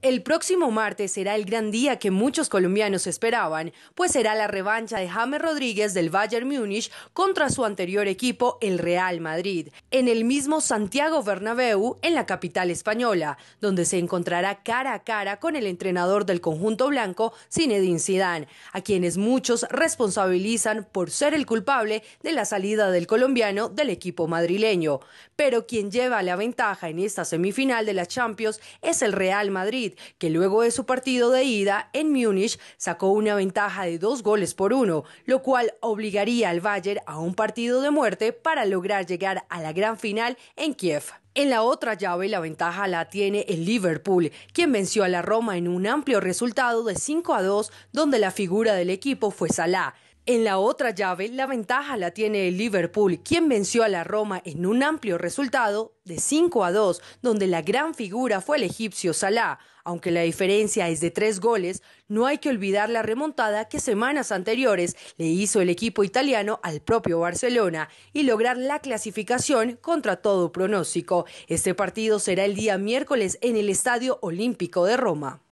El próximo martes será el gran día que muchos colombianos esperaban, pues será la revancha de James Rodríguez del Bayern Múnich contra su anterior equipo, el Real Madrid, en el mismo Santiago Bernabéu, en la capital española, donde se encontrará cara a cara con el entrenador del conjunto blanco, Zinedine Zidane, a quienes muchos responsabilizan por ser el culpable de la salida del colombiano del equipo madrileño. Pero quien lleva la ventaja en esta semifinal de la Champions es el Real Madrid, que luego de su partido de ida en Múnich sacó una ventaja de 2 goles por 1, lo cual obligaría al Bayern a un partido de muerte para lograr llegar a la gran final en Kiev. En la otra llave la ventaja la tiene el Liverpool, quien venció a la Roma en un amplio resultado de 5-2, donde la figura del equipo fue Salah. En la otra llave, la ventaja la tiene el Liverpool, quien venció a la Roma en un amplio resultado de 5-2, donde la gran figura fue el egipcio Salah. Aunque la diferencia es de 3 goles, no hay que olvidar la remontada que semanas anteriores le hizo el equipo italiano al propio Barcelona y lograr la clasificación contra todo pronóstico. Este partido será el día miércoles en el Estadio Olímpico de Roma.